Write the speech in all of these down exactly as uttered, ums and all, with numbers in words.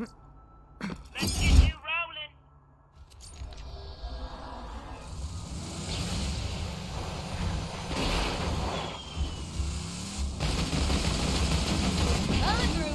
Let's get you rolling. Coming through.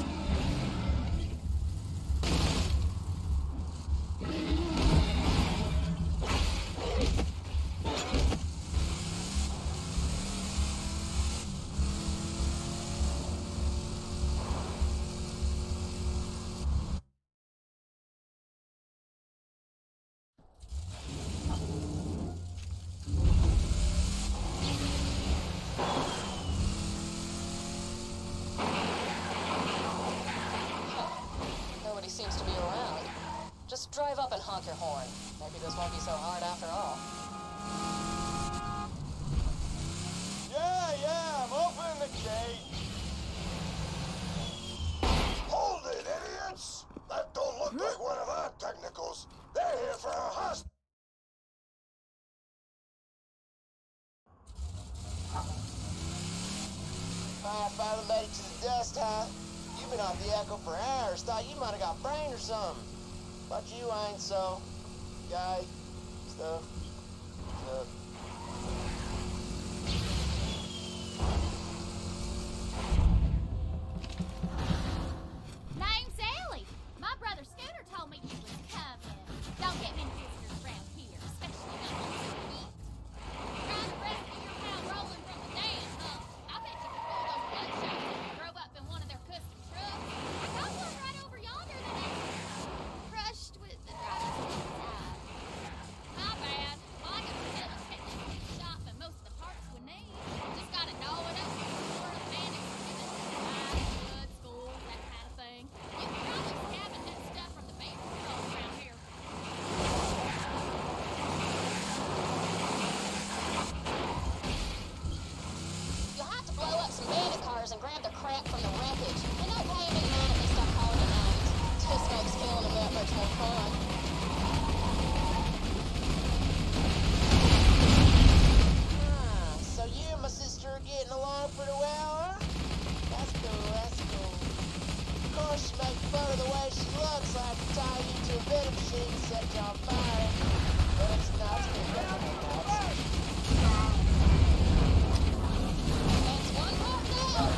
Drive up and honk your horn. Maybe this won't be so hard after all. Yeah, yeah, I'm opening the gate. Hold it, idiots! That don't look like one of our technicals. They're here for our hospital. I finally made it to the dust, huh? You've been on the echo for hours. Thought you might have got brain or something. But you ain't so. Guy. Stuff. Stuff. Name's Ellie. My brother Scooter told me you was coming. Don't get many visitors around here, especially not on the week. Trying to rescue your pal Roland from the dam, huh? I bet you could pull those bloodshots if you drove up in one of their custom trucks. I got one right over yonder today. With the driver's inside. My bad. Well, I got a technically shop and most of the parts we need. Just gotta know it up for a man exhibits, blood, school, that kind of thing. You can probably scavenge that stuff from the baby control around here. You'll have to blow up some bandit cars and grab the crap from the wreckage. And no blame in mind if they stop calling it out. Just makes killing them that much more fun. Ah, so you and my sister are getting along pretty well, huh? That's cool, that's cool. Of course, you make fun of the way she looks, so I have to tie you to a vending machine and set you on fire. But it's not to be done with that. That's one more thing!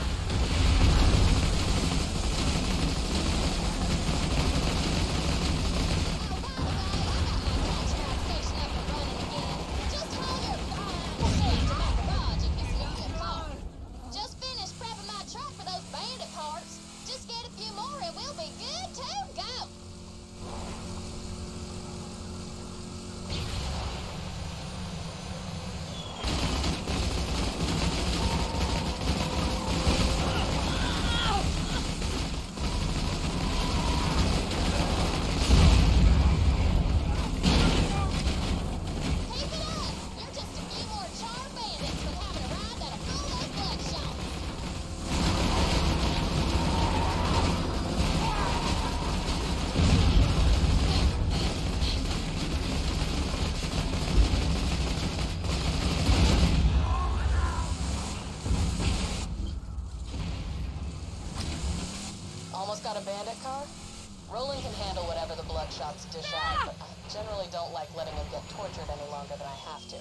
Got a bandit car? Roland can handle whatever the bloodshots dish out, but I generally don't like letting him get tortured any longer than I have to.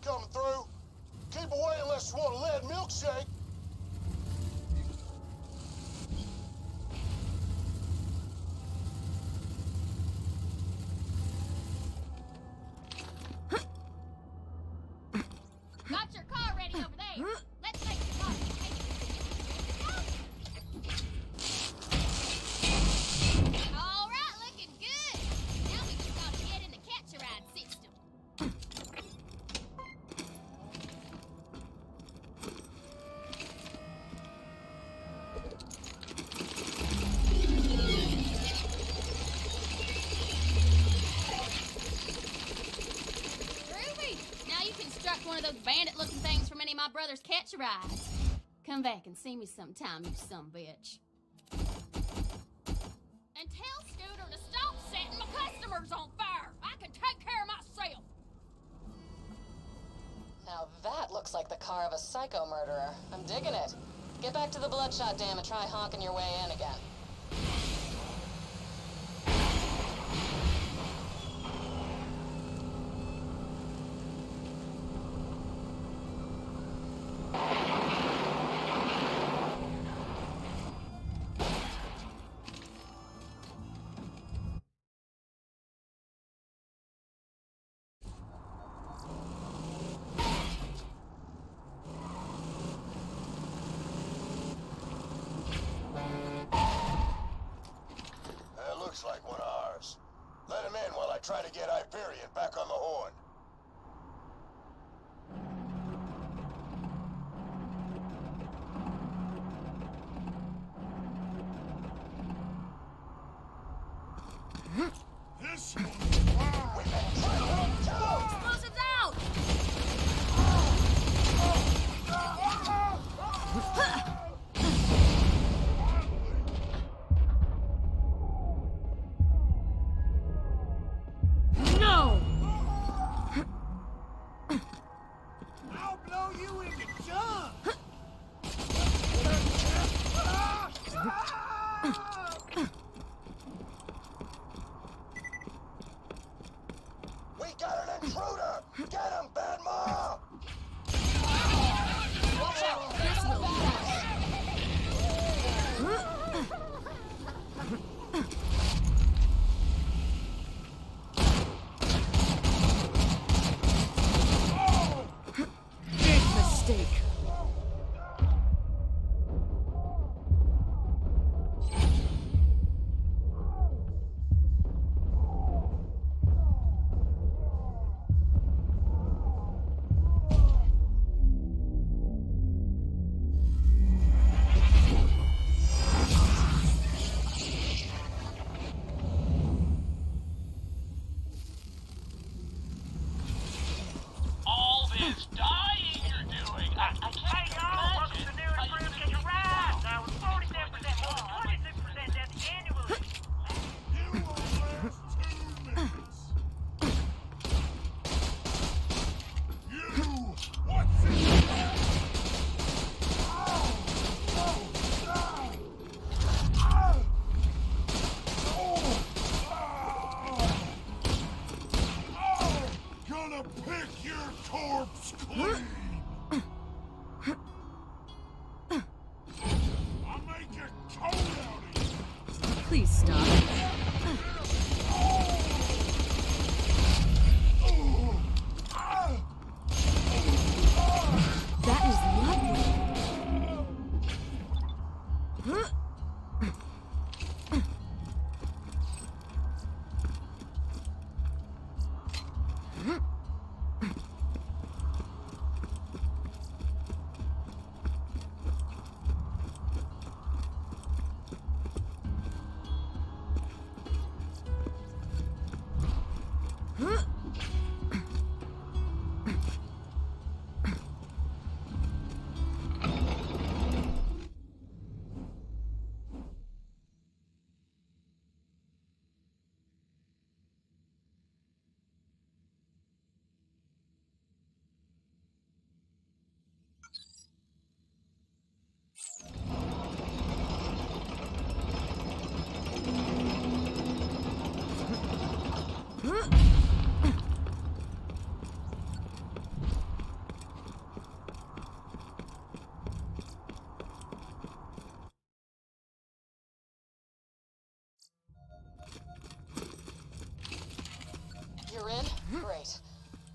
they come through. Keep away unless you want a lead milkshake. Brother's catch a ride. Come back and see me sometime, you son of a bitch. And tell Scooter to stop setting my customers on fire. I can take care of myself. Now that looks like the car of a psycho murderer. I'm digging it. Get back to the Bloodshot Dam and try honking your way in again. Try to get Hyperion back on the horn. This one. We've been trying to explosives out! Huh.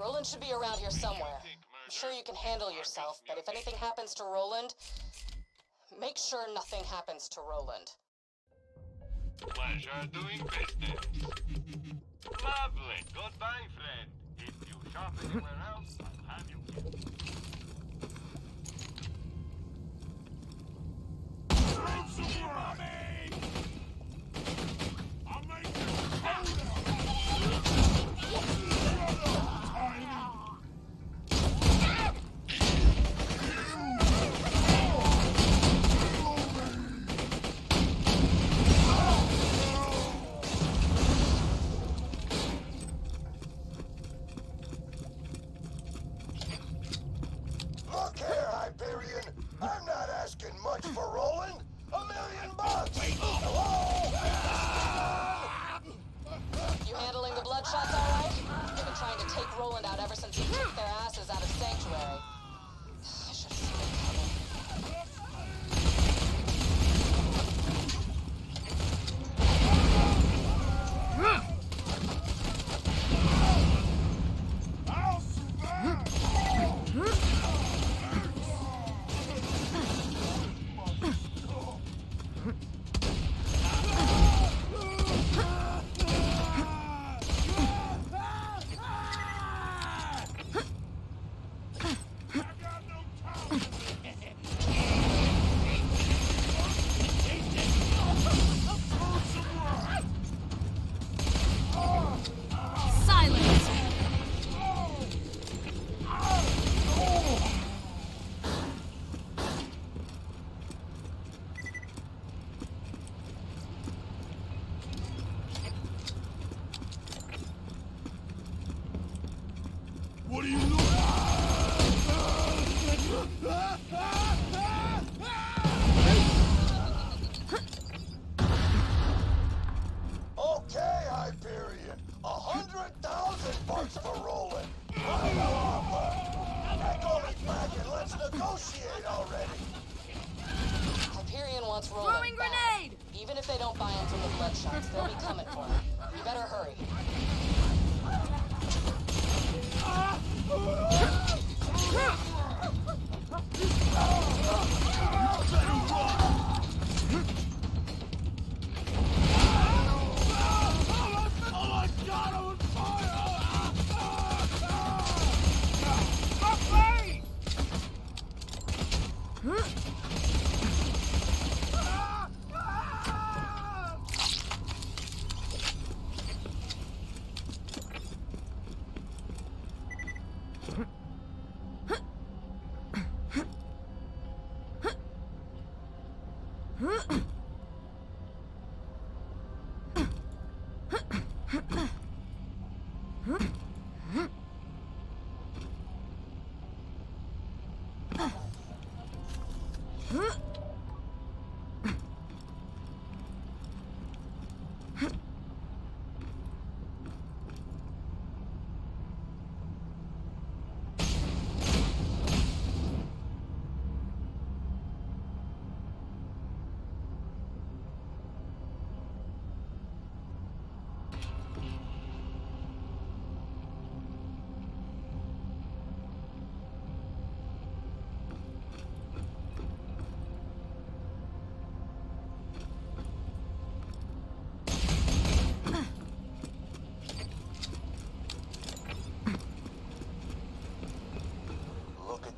Roland should be around here somewhere. I'm sure you can handle yourself, but if anything happens to Roland, make sure nothing happens to Roland. Pleasure doing business. Lovely. Goodbye, friend. If you shop anywhere else, I'll have you. I'll make you. I'm not asking much for Roland. A million bucks! Hello? You handling the bloodshots all right? They've been trying to take Roland out ever since he kicked their asses out of Sanctuary. I should've seen it coming.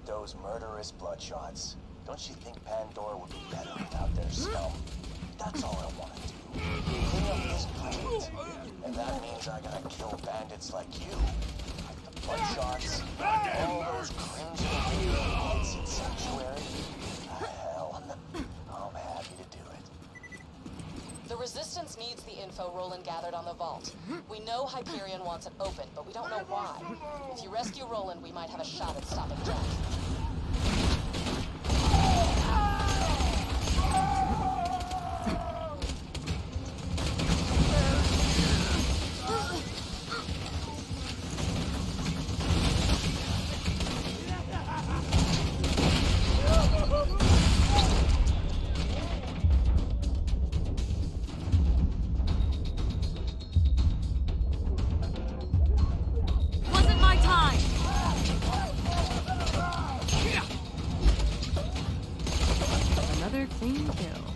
Those murderous bloodshots. Don't you think Pandora would be better without their scum? That's all I want to do. Clean up this planet. And that means I gotta kill bandits like you. Like the bloodshots, all those crimson bandits in Sanctuary. Hell, I'm happy to do it. The Resistance needs the info Roland gathered on the vault. We know Hyperion wants it open, but we don't know why. If you rescue Roland, we might have a shot at stopping Jack. Time! Another clean kill.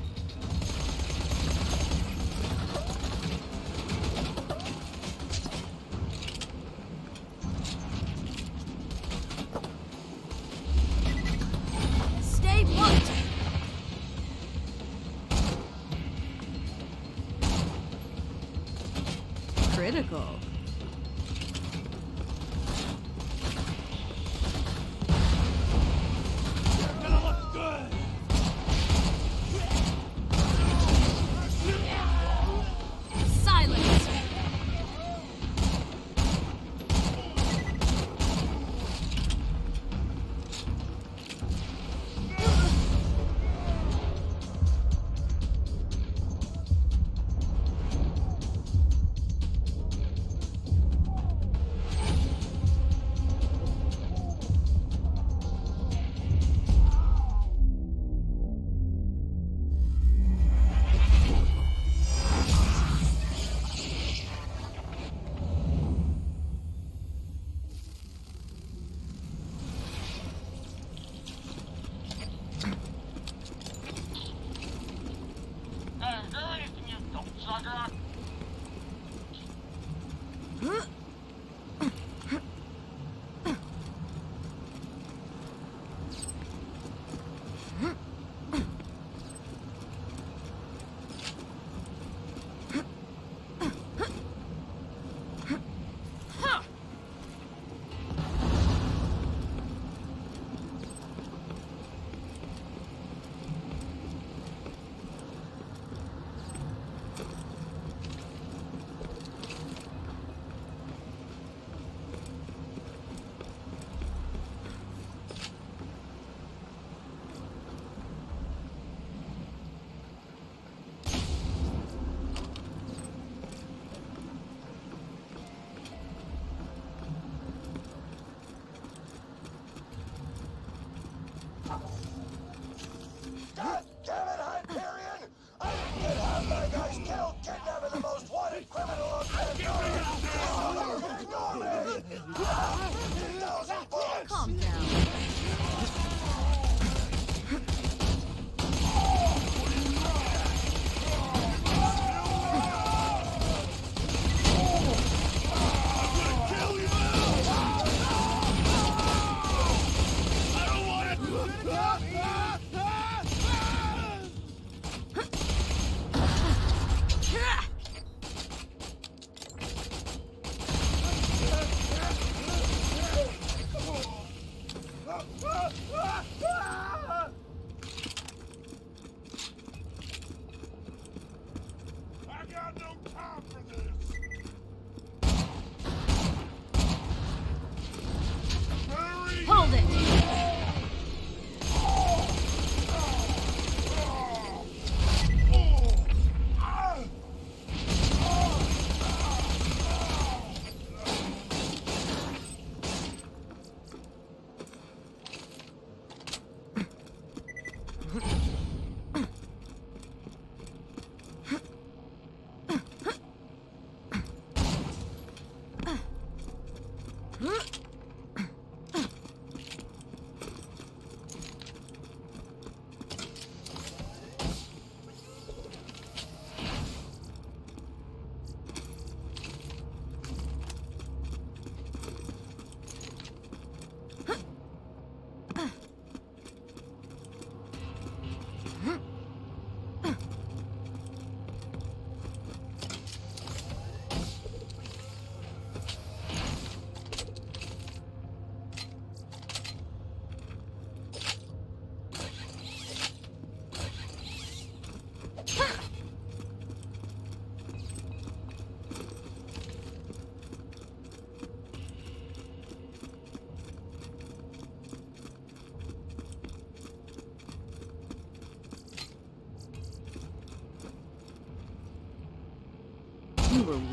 We're weak.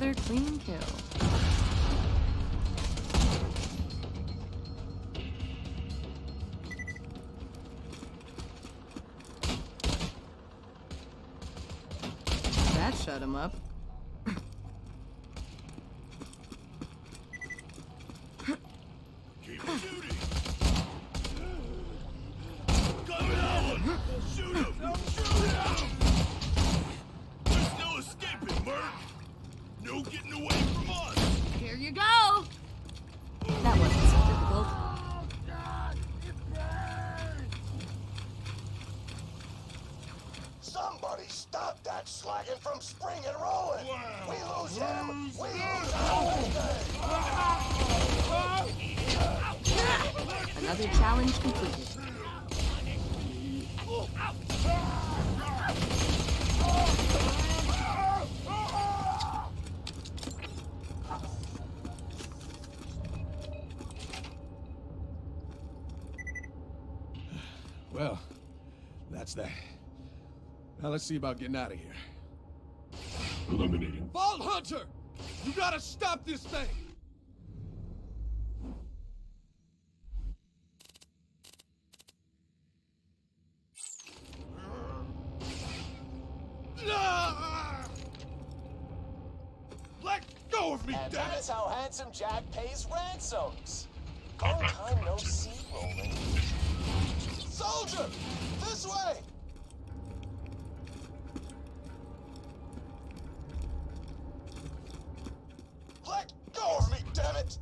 Another clean kill. That shut him up. Well, that's that. Now let's see about getting out of here. Eliminated. Vault Hunter! You gotta stop this thing! Let go of me, and damn it! That's how handsome Jack pays ransoms. Go time no see, Roland. Soldier! This way! Let go of me, damn it!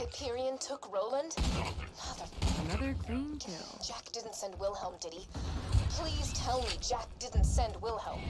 Hyperion took Roland? Mother... Another clean kill. Jack didn't send Wilhelm, did he? Please tell me Jack didn't send Wilhelm.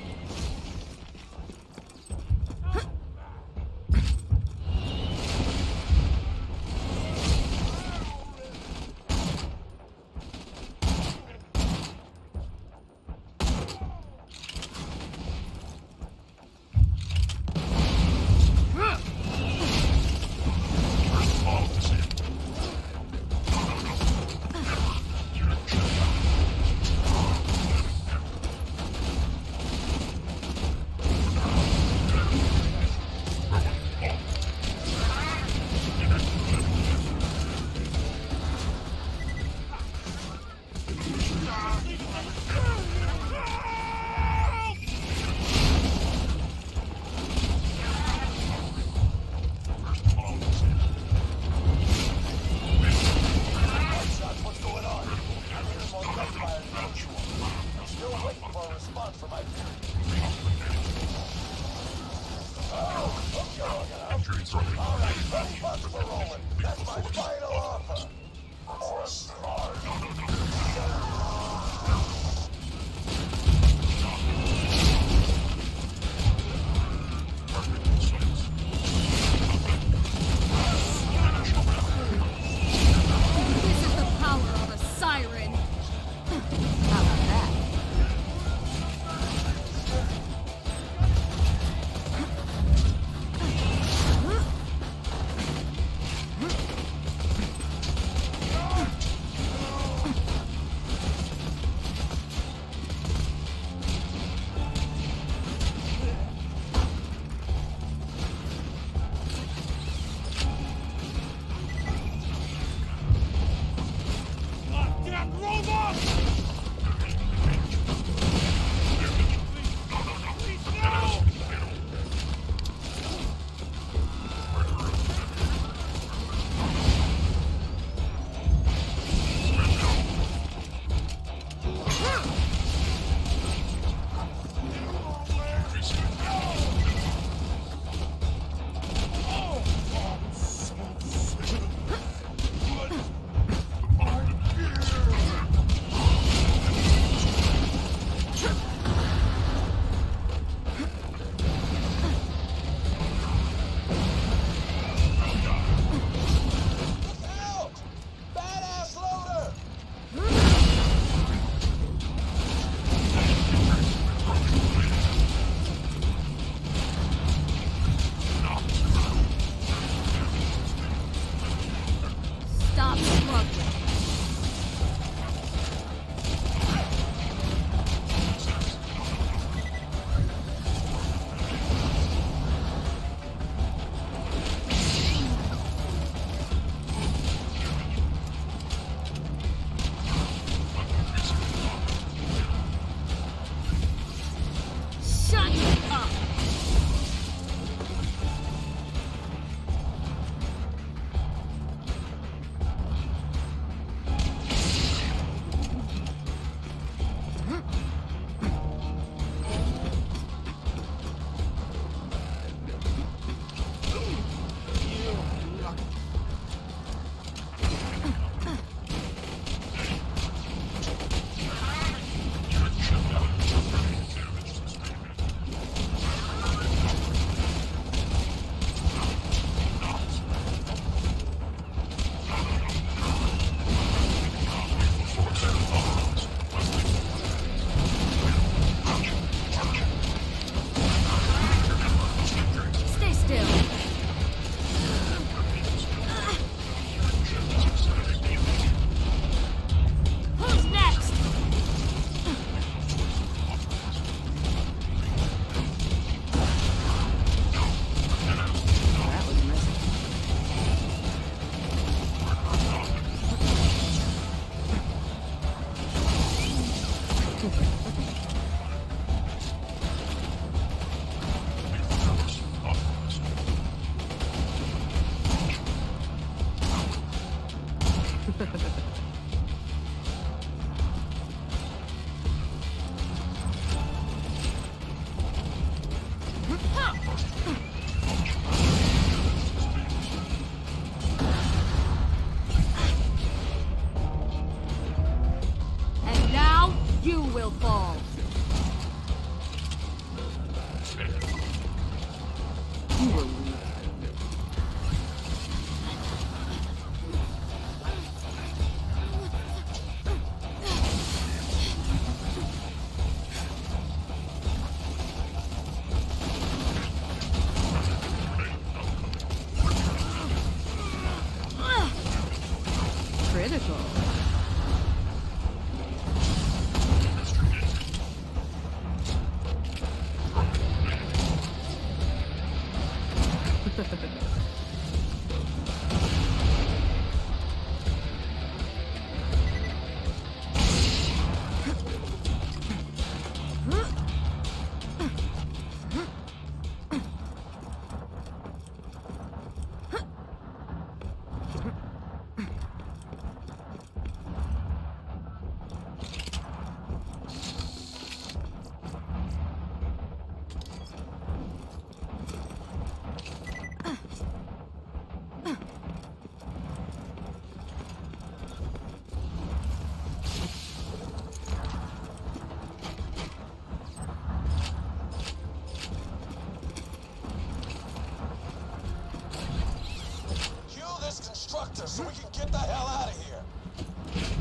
So we can get the hell out of here.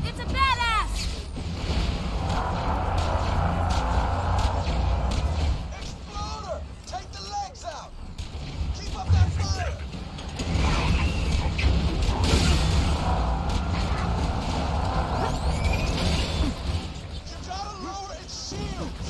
It's a badass! Exploder! Take the legs out! Keep up that fire! You gotta lower its shields!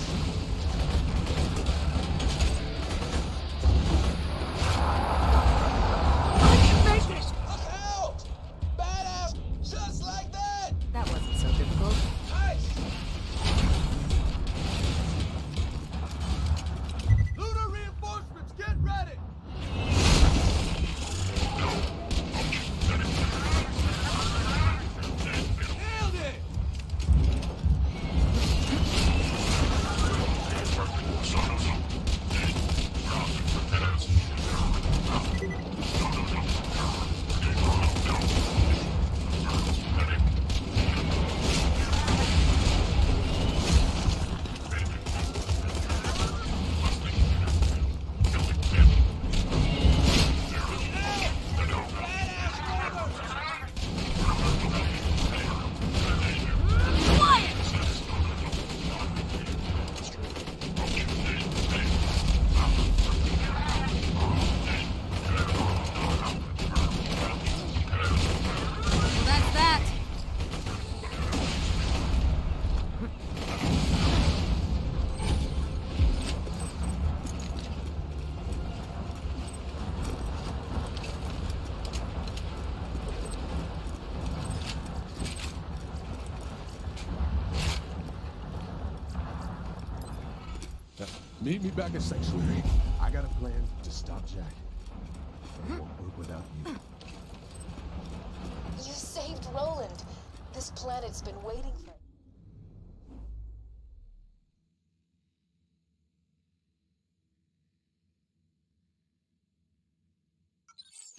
Meet me back at Sanctuary. I got a plan to stop Jack. It won't work without you. You saved Roland. This planet's been waiting for...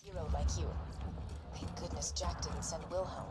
hero like you. Thank goodness Jack didn't send Wilhelm.